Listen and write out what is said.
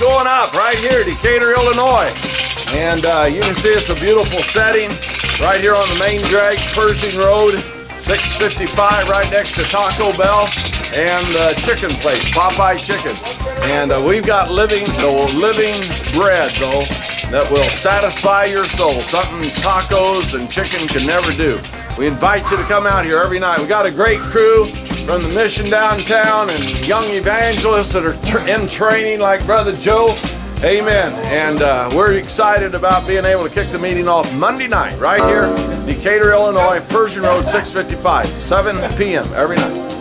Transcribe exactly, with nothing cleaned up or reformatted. going up right here, Decatur, Illinois. And uh, you can see it's a beautiful setting right here on the main drag, Pershing Road, six fifty-five, right next to Taco Bell and the chicken place, Popeye Chicken. And uh, we've got living, the living bread, though, that will satisfy your soul. Something tacos and chicken can never do. We invite you to come out here every night. We got a great crew from the mission downtown and young evangelists that are tr in training like Brother Joe. Amen. And uh, we're excited about being able to kick the meeting off Monday night right here, Decatur, Illinois, Pershing Road, six fifty-five, seven p m every night.